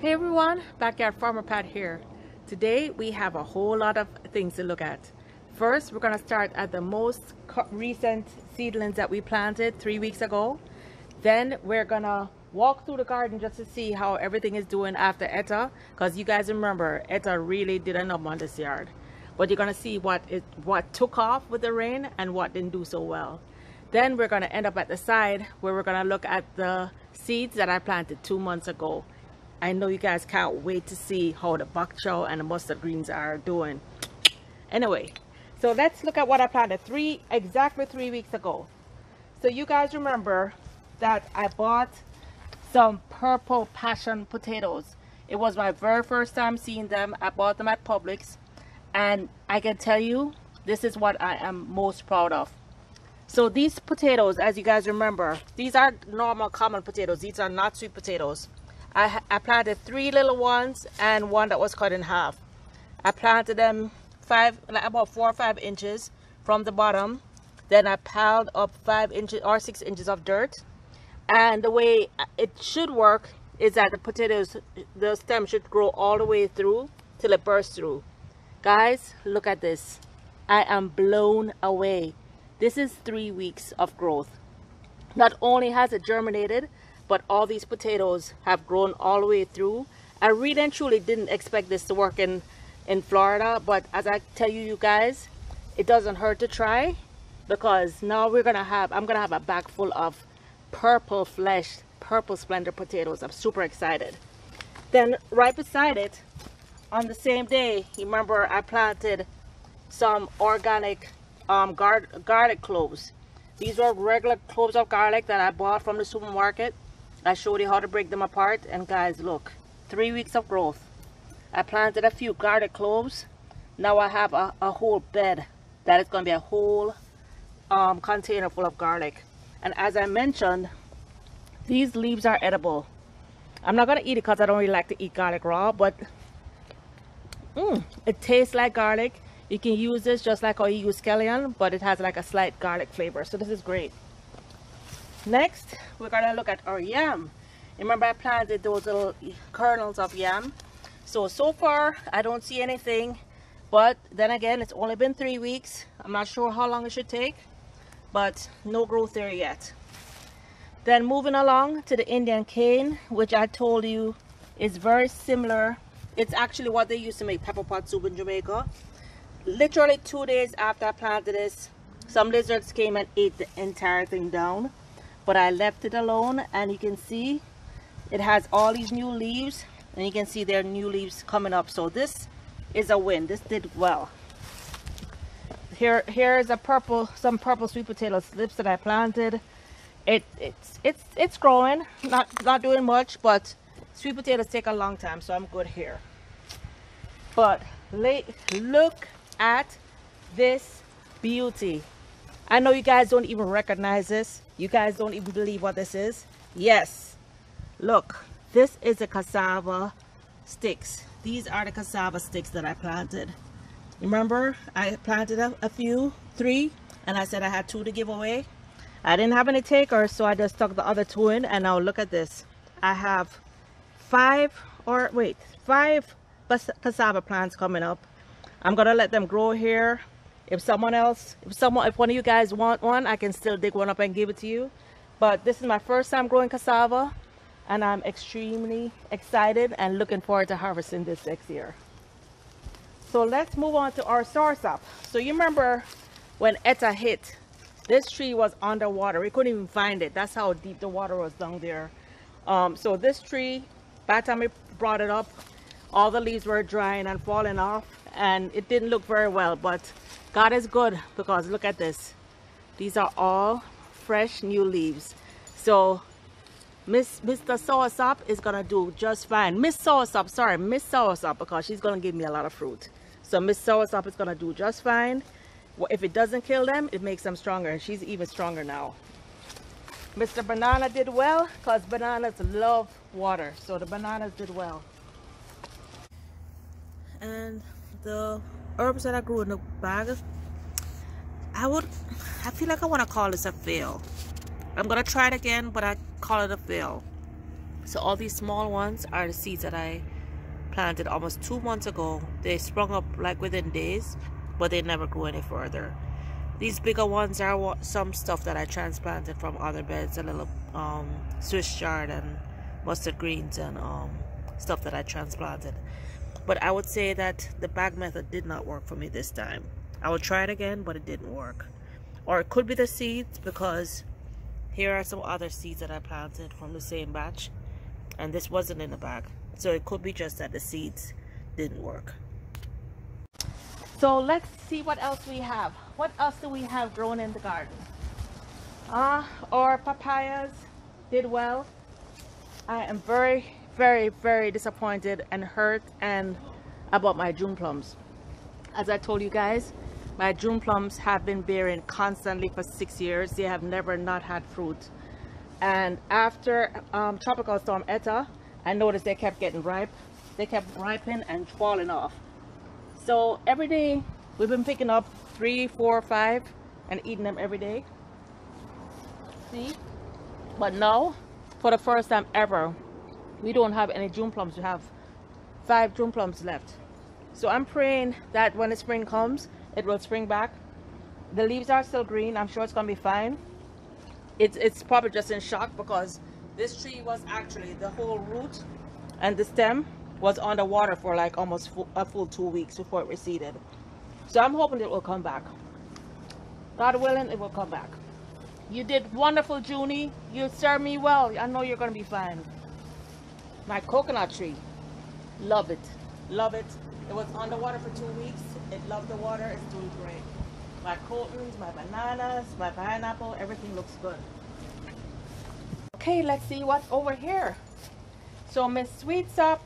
Hey everyone, Backyard Farmer Pat here. Today we have a whole lot of things to look at. First, we're going to start at the most recent seedlings that we planted 3 weeks ago. Then we're going to walk through the garden just to see how everything is doing after Eta, because you guys remember Eta really did a number on this yard. But you're going to see what took off with the rain and what didn't do so well. Then we're going to end up at the side where we're going to look at the seeds that I planted 2 months ago. I know you guys can't wait to see how the bok chow and the mustard greens are doing. Anyway, so let's look at what I planted exactly three weeks ago. So you guys remember that I bought some purple passion potatoes. It was my very first time seeing them. I bought them at Publix, and I can tell you this is what I am most proud of. So these potatoes, as you guys remember, these are normal common potatoes. These are not sweet potatoes. I planted three little ones and one that was cut in half. I planted them about 4 or 5 inches from the bottom. Then I piled up 5 inches or 6 inches of dirt. And the way it should work is that the potatoes, the stem should grow all the way through till it bursts through. Guys, look at this. I am blown away. This is 3 weeks of growth. Not only has it germinated, but all these potatoes have grown all the way through. I really and truly didn't expect this to work in Florida, but as I tell you guys, it doesn't hurt to try, because now I'm gonna have a bag full of purple flesh, purple splendor potatoes. I'm super excited. Then right beside it, on the same day, you remember I planted some organic garlic cloves. These are regular cloves of garlic that I bought from the supermarket. I showed you how to break them apart, and guys, look, 3 weeks of growth. I planted a few garlic cloves. Now I have a whole bed that is going to be a whole container full of garlic. And as I mentioned, these leaves are edible. I'm not going to eat it because I don't really like to eat garlic raw, but it tastes like garlic. You can use this just like how you use scallion, but it has like a slight garlic flavor, so this is great. Next, we're going to look at our yam. Remember I planted those little kernels of yam. So far I don't see anything, but then again, it's only been 3 weeks. I'm not sure how long it should take, but no growth there yet. Then moving along to the Indian cane, which I told you is very similar. It's actually what they used to make pepper pot soup in Jamaica. Literally 2 days after I planted this, some lizards came and ate the entire thing down, but I left it alone, and you can see it has all these new leaves, and you can see their new leaves coming up. So this is a win. This did well. Here is some purple sweet potato slips that I planted. It's growing, not doing much, but sweet potatoes take a long time, so I'm good here. But look at this beauty. I know you guys don't even recognize this. You guys don't even believe what this is. Yes, look, this is the cassava sticks. These are the cassava sticks that I planted. Remember, I planted three, and I said I had 2 to give away. I didn't have any takers, so I just stuck the other 2 in, and now look at this. I have 5 cassava plants coming up. I'm gonna let them grow here. If one of you guys want one, I can still dig one up and give it to you, but this is my first time growing cassava, and I'm extremely excited and looking forward to harvesting this next year. So let's move on to our soursop. So you remember when Eta hit, this tree was underwater. We couldn't even find it. That's how deep the water was down there. So this tree, by the time we brought it up, all the leaves were drying and falling off, and it didn't look very well, but God is good, because look at this. These are all fresh new leaves. So Mr. Soursop is gonna do just fine. Miss Soursop, because she's gonna give me a lot of fruit. So Miss Soursop is gonna do just fine. If it doesn't kill them, it makes them stronger, and she's even stronger now. Mr. Banana did well, because bananas love water, so the bananas did well. And the herbs that I grew in the bag, I feel like I want to call this a fail. I'm going to try it again, but I call it a fail. So all these small ones are the seeds that I planted almost 2 months ago. They sprung up like within days, but they never grew any further. These bigger ones are some stuff that I transplanted from other beds, a little Swiss chard and mustard greens and stuff that I transplanted. But I would say that the bag method did not work for me this time. I would try it again, but it didn't work. Or it could be the seeds, because here are some other seeds that I planted from the same batch, and this wasn't in the bag. So it could be just that the seeds didn't work. So let's see what else we have. What else do we have grown in the garden? Our papayas did well. I am very, very, very disappointed and hurt and about my June plums. As I told you guys, my June plums have been bearing constantly for 6 years. They have never not had fruit. And after Tropical Storm Eta, I noticed they kept getting ripe. They kept ripening and falling off. So every day we've been picking up 3, 4, 5 and eating them every day. See? But now, for the first time ever, we don't have any June plums. We have 5 June plums left. So I'm praying that when the spring comes, it will spring back. The leaves are still green. I'm sure it's gonna be fine. It's probably just in shock, because this tree was actually, the whole root and the stem was underwater for like almost a full 2 weeks before it receded. So I'm hoping it will come back. God willing, it will come back. You did wonderful, Junie. You served me well. I know you're gonna be fine. My coconut tree, love it, love it. It was underwater for 2 weeks. It loved the water. It's doing great. My cotons, my bananas, my pineapple, everything looks good. Okay, let's see what's over here. So Miss Sweetsop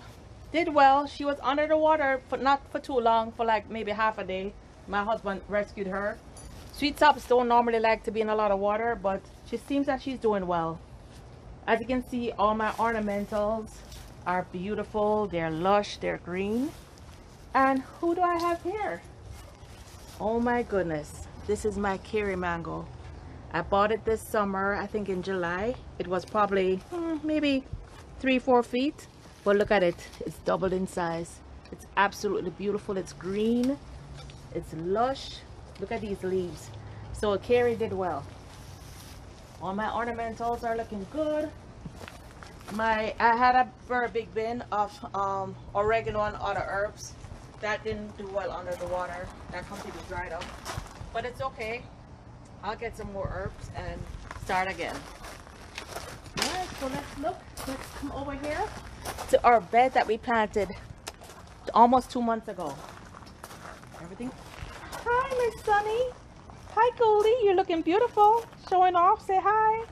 did well. She was under the water, but not for too long, for like maybe half a day. My husband rescued her. Sweetsops don't normally like to be in a lot of water, but she seems that she's doing well. As you can see, all my ornamentals are beautiful. They're lush, they're green. And who do I have here? Oh my goodness, this is my Kerry mango. I bought it this summer, I think in July. It was probably maybe 3-4 feet, but look at it, it's doubled in size. It's absolutely beautiful. It's green, it's lush. Look at these leaves. So Kerry did well. All my ornamentals are looking good. I had a very big bin of oregano and other herbs. That didn't do well under the water. That completely dried up. But it's okay. I'll get some more herbs and start again. Alright, so let's look. Let's come over here to our bed that we planted almost 2 months ago. Everything. Hi, Miss Sunny. Hi, Goldie. You're looking beautiful. Showing off. Say hi.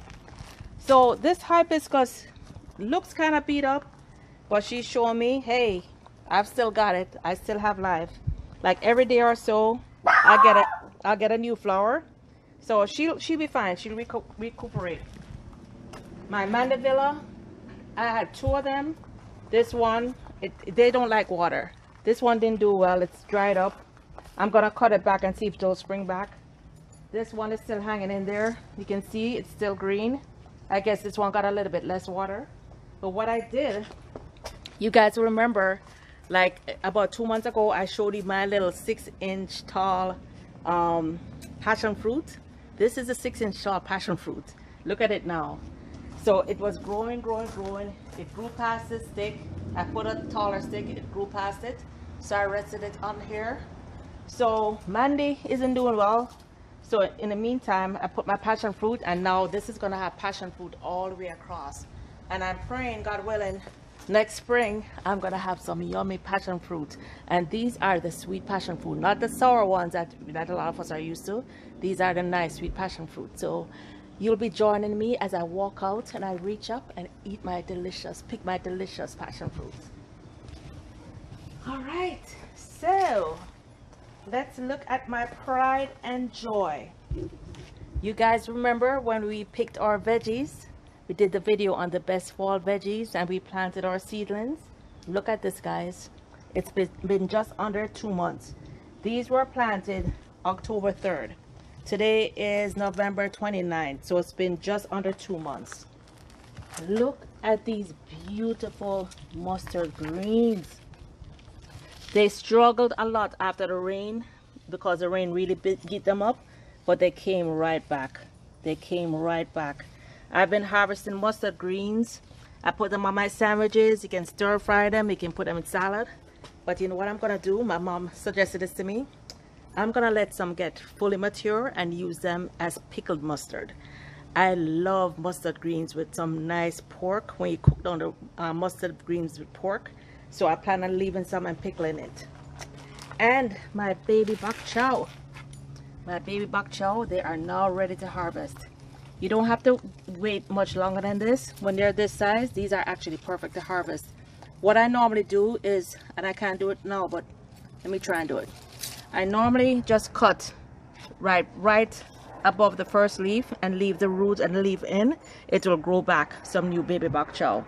So this hibiscus looks kind of beat up, but she's showing me, hey, I've still got it. I still have life. Like every day or so, I get a new flower. So she'll be fine. She'll recuperate. My mandevilla, I had 2 of them. This one, they don't like water. This one didn't do well. It's dried up. I'm gonna cut it back and see if they'll spring back. This one is still hanging in there. You can see it's still green. I guess this one got a little bit less water. But what I did, you guys remember, like about 2 months ago, I showed you my little 6-inch tall passion fruit. This is a 6-inch tall passion fruit. Look at it now. So it was growing, growing, growing. It grew past this stick. I put a taller stick. It grew past it. So I rested it on here. So Mandy isn't doing well. So in the meantime, I put my passion fruit, and now this is gonna have passion fruit all the way across. And I'm praying, God willing, next spring I'm gonna have some yummy passion fruit. And these are the sweet passion fruit, not the sour ones that a lot of us are used to. These are the nice sweet passion fruit. So you'll be joining me as I walk out and I reach up and eat my delicious, pick my delicious passion fruit. All right, so let's look at my pride and joy. You guys remember when we picked our veggies? We did the video on the best fall veggies and we planted our seedlings. Look at this, guys. It's been just under 2 months. These were planted October 3rd. Today is November 29th, so it's been just under 2 months. Look at these beautiful mustard greens. They struggled a lot after the rain because the rain really beat them up, but they came right back. They came right back. I've been harvesting mustard greens. I put them on my sandwiches. You can stir fry them, you can put them in salad. But you know what I'm gonna do? My mom suggested this to me. I'm gonna let some get fully mature and use them as pickled mustard. I love mustard greens with some nice pork when you cook down the mustard greens with pork. So I plan on leaving some and pickling it. And my baby bok chow. My baby bok chow, they are now ready to harvest. You don't have to wait much longer than this. When they're this size, these are actually perfect to harvest. What I normally do is, and I can't do it now, but let me try and do it. I normally just cut right above the first leaf and leave the root and leaf in. It will grow back some new baby bok chow.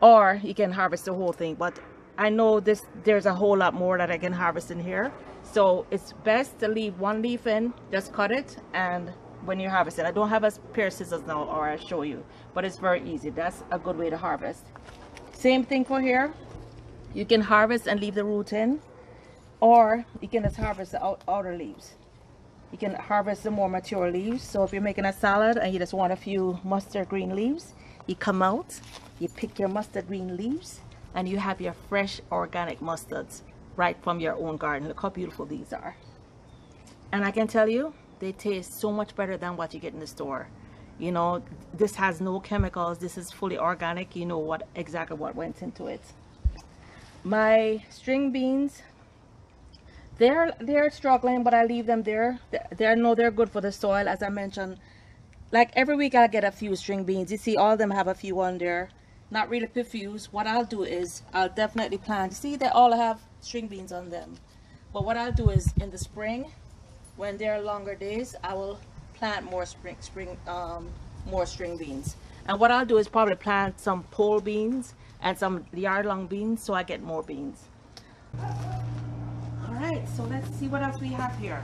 Or you can harvest the whole thing, but I know there's a whole lot more that I can harvest in here. So it's best to leave one leaf in, just cut it, and when you harvest it. I don't have a pair of scissors now, or I'll show you, but it's very easy. That's a good way to harvest. Same thing for here. You can harvest and leave the root in, or you can just harvest the outer leaves. You can harvest the more mature leaves. So if you're making a salad and you just want a few mustard green leaves, you come out, you pick your mustard green leaves, and you have your fresh organic mustards right from your own garden. Look how beautiful these are. And I can tell you, they taste so much better than what you get in the store. You know, this has no chemicals. This is fully organic. You know exactly what went into it. My string beans, they're struggling, but I leave them there. I know they're good for the soil, as I mentioned. Like every week I get a few string beans. You see all of them have a few on there. Not really perfused. What I'll do is I'll definitely plant. See, they all have string beans on them. But what I'll do is in the spring, when there are longer days, I will plant more string beans. And what I'll do is probably plant some pole beans and some yard-long beans so I get more beans. All right, so let's see what else we have here.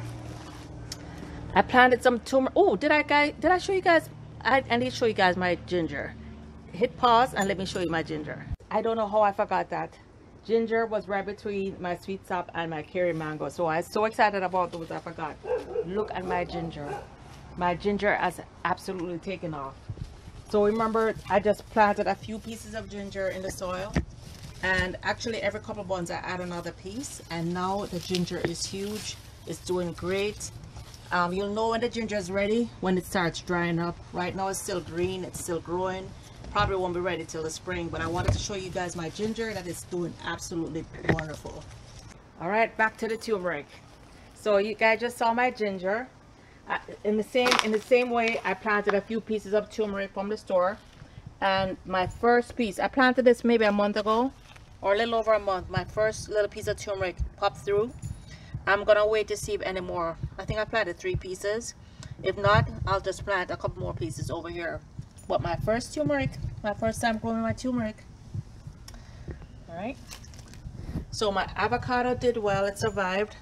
I planted some turmeric. Oh, did I show you guys? I need to show you guys my ginger. Hit pause and let me show you my ginger. I don't know how I forgot that. Ginger was right between my sweet sop and my Kerry mango. So I was so excited about those, I forgot. Look at my ginger. My ginger has absolutely taken off. So remember, I just planted a few pieces of ginger in the soil. And actually every couple of months I add another piece. And now the ginger is huge. It's doing great. You'll know when the ginger is ready, when it starts drying up. Right now it's still green, it's still growing. Probably won't be ready till the spring, but I wanted to show you guys my ginger that is doing absolutely wonderful. All right, back to the turmeric. So you guys just saw my ginger. In the same way, I planted a few pieces of turmeric from the store. And my first piece, I planted this maybe a month ago, or a little over a month. My first little piece of turmeric popped through. I'm gonna wait to see if any more. I think I planted 3 pieces. If not, I'll just plant a couple more pieces over here. But my first turmeric, my first time growing my turmeric. All right. So my avocado did well, it survived.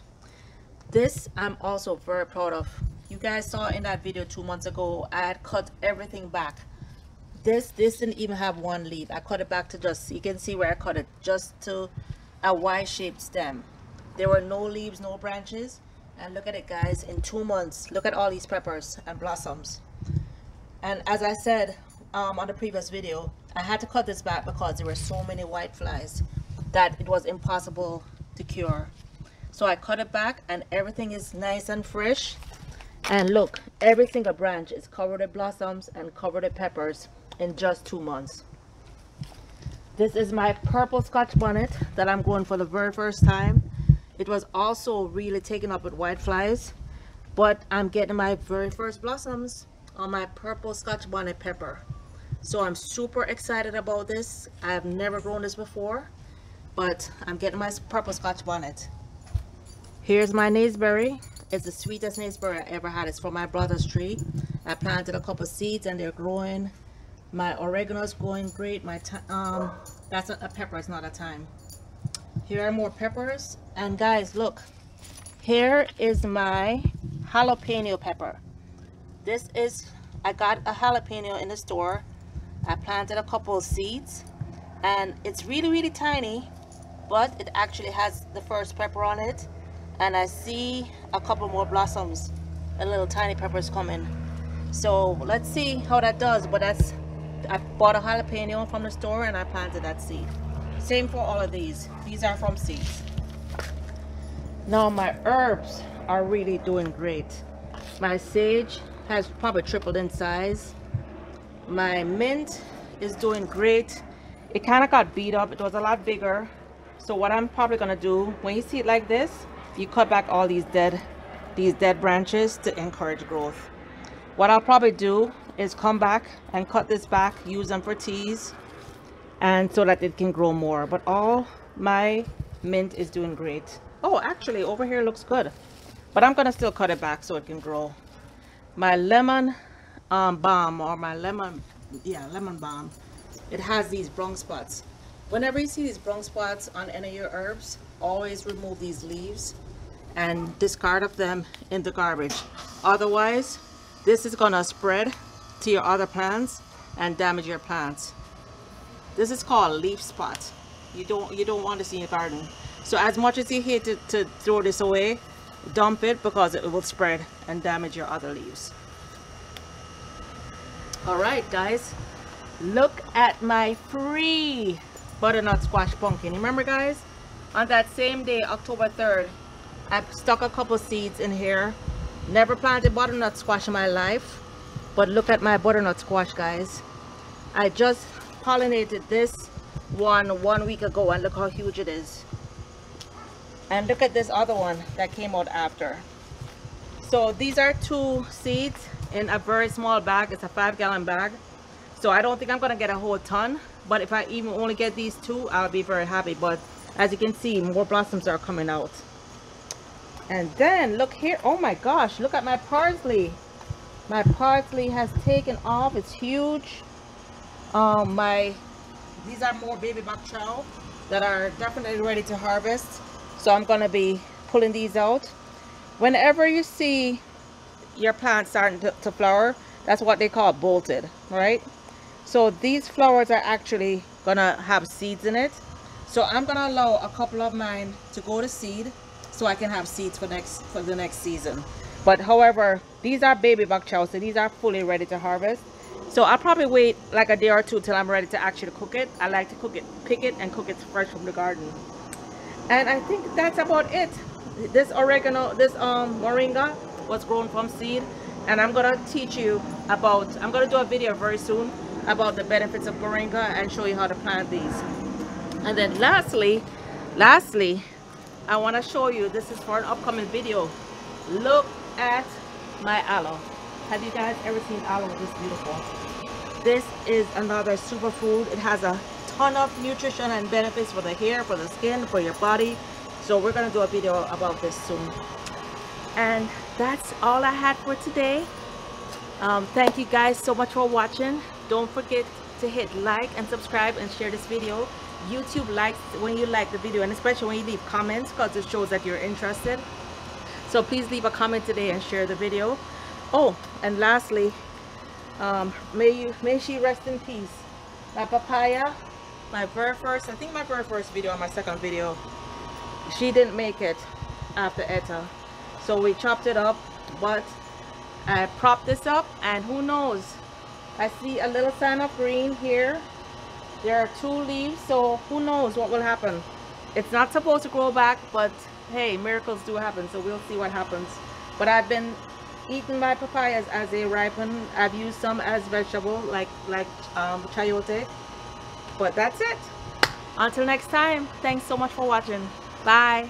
This I'm also very proud of. You guys saw in that video 2 months ago, I had cut everything back. This didn't even have one leaf. I cut it back to just, you can see where I cut it, just to a Y-shaped stem. There were no leaves, no branches, and look at it guys, in 2 months, look at all these peppers and blossoms. And as I said on the previous video, I had to cut this back because there were so many white flies that it was impossible to cure. So I cut it back and everything is nice and fresh. And look, every single branch is covered in blossoms and covered in peppers in just 2 months. This is my purple scotch bonnet that I'm growing for the very first time. It was also really taken up with whiteflies, but I'm getting my very first blossoms on my purple scotch bonnet pepper. So I'm super excited about this. I have never grown this before, but I'm getting my purple scotch bonnet. Here's my naseberry. It's the sweetest naseberry I ever had. It's from my brother's tree. I planted a couple seeds and they're growing. My oregano's growing great. My that's a pepper, it's not a thyme. Here are more peppers. And guys, look, here is my jalapeno pepper. This is, I got a jalapeno in the store. I planted a couple of seeds, and it's really tiny, but it actually has the first pepper on it, and I see a couple more blossoms, a little tiny peppers coming. So let's see how that does. But that's, I bought a jalapeno from the store and I planted that seed. Same for all of these. These are from seeds. Now my herbs are really doing great. My sage has probably tripled in size. My mint is doing great. It kind of got beat up. It was a lot bigger. So what I'm probably gonna do, when you see it like this, you cut back all these dead branches to encourage growth. What I'll probably do is come back and cut this back, use them for teas, and so that it can grow more. But all my mint is doing great. Oh, actually over here looks good, but I'm gonna still cut it back so it can grow. My lemon balm, or my lemon, lemon balm, it has these brown spots. Whenever you see these brown spots on any of your herbs, always remove these leaves and discard of them in the garbage. Otherwise, this is gonna spread to your other plants and damage your plants. This is called leaf spot. You don't want this in your garden. So as much as you hate to throw this away, dump it, because it will spread and damage your other leaves. All right, guys, look at my free butternut squash pumpkin. Remember, guys, on that same day, October 3rd, I stuck a couple seeds in here. Never planted butternut squash in my life, but look at my butternut squash, guys. I just pollinated this one week ago, and look how huge it is. And look at this other one that came out after. So these are 2 seeds in a very small bag. It's a 5-gallon bag, so I don't think I'm gonna get a whole ton, but if I even only get these 2, I'll be very happy. But as you can see, more blossoms are coming out. And then look here, oh my gosh, look at my parsley. My parsley has taken off. It's huge. These are more baby bok chow that are definitely ready to harvest, so I'm gonna be pulling these out. Whenever you see your plants starting to flower, that's what they call bolted, right? So these flowers are actually gonna have seeds in it, so I'm gonna allow a couple of mine to go to seed so I can have seeds for the next season. But however, these are baby bok chow, so these are fully ready to harvest. So I'll probably wait like a day or 2 till I'm ready to actually cook it. I like to cook it, pick it, and cook it fresh from the garden. And I think that's about it. This oregano, this moringa was grown from seed, and I'm gonna teach you about, I'm gonna do a video very soon about the benefits of moringa and show you how to plant these. And then lastly, I want to show you, this is for an upcoming video, look at my aloe. Have you guys ever seen aloe this beautiful? This is another superfood. It has a ton of nutrition and benefits for the hair, for the skin, for your body. So we're going to do a video about this soon. And that's all I had for today. Thank you guys so much for watching. Don't forget to hit like and subscribe and share this video. YouTube likes when you like the video, and especially when you leave comments, because it shows that you're interested. So please leave a comment today and share the video. Oh, and lastly, may she rest in peace, my papaya, my very first video, on my second video, she didn't make it after Eta, so we chopped it up, but I propped this up, and who knows, I see a little sign of green here. There are 2 leaves, so who knows what will happen. It's not supposed to grow back, but hey, miracles do happen, so we'll see what happens. But I've been eating my papayas as they ripen. I've used some as vegetable, like chayote. But that's it. Until next time, thanks so much for watching. Bye.